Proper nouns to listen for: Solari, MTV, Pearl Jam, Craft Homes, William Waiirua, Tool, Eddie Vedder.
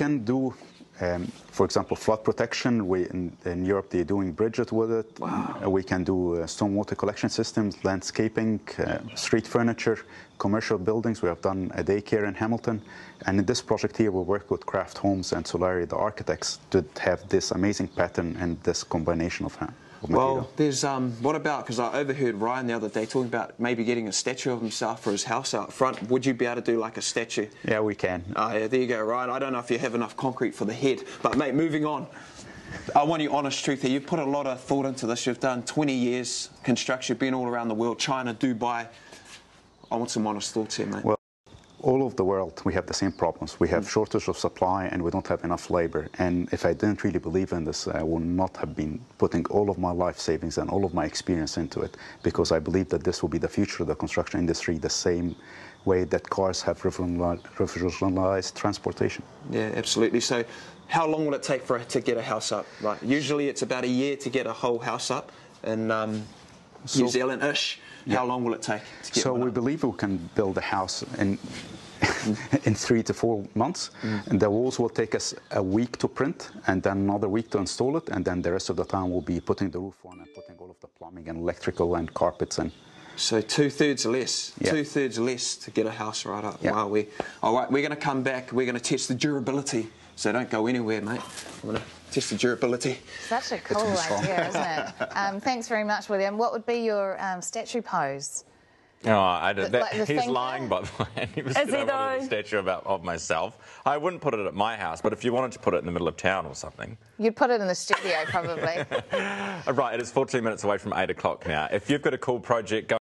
can do, for example, flood protection. We in Europe, they're doing bridges with it. Wow. We can do stormwater collection systems, landscaping, street furniture, commercial buildings. We have done a daycare in Hamilton. And in this project here, we work with Craft Homes and Solari, the architects, to have this amazing pattern and this combination of hand. Well, there's what about, because I overheard Ryan the other day talking about maybe getting a statue of himself for his house out front. Would you be able to do like a statue? Yeah, we can. Oh, yeah, there you go, Ryan. I don't know if you have enough concrete for the head, but mate, moving on. I want your honest truth here. You've put a lot of thought into this. You've done 20 years construction, been all around the world, China, Dubai. I want some honest thoughts here, mate. Well, all over the world, we have the same problems. We have shortage of supply and we don't have enough labor. And if I didn't really believe in this, I would not have been putting all of my life savings and all of my experience into it, because I believe that this will be the future of the construction industry, the same way that cars have revolutionized transportation. Yeah, absolutely. So how long will it take for to get a house up? Right. Usually it's about a year to get a whole house up in New Zealand-ish. Yeah. How long will it take to get one up? We believe we can build a house in in 3 to 4 months. And the walls will take us a week to print and then another week to install it, and then the rest of the time we'll be putting the roof on and putting all of the plumbing and electrical and carpets in. So two-thirds less, yeah. Two-thirds less to get a house right up. Yeah. Wow, all right, we're going to come back. We're going to test the durability. So don't go anywhere, mate. I'm going to test the durability. Such a cool idea, isn't it? Thanks very much, William. What would be your statue pose? Oh, I don't, that, like he's lying, by the way. He was saying I wanted a statue of myself. I wouldn't put it at my house, but if you wanted to put it in the middle of town or something. You'd put it in the studio, probably. Right, it is 14 minutes away from 8 o'clock now. If you've got a cool project, go.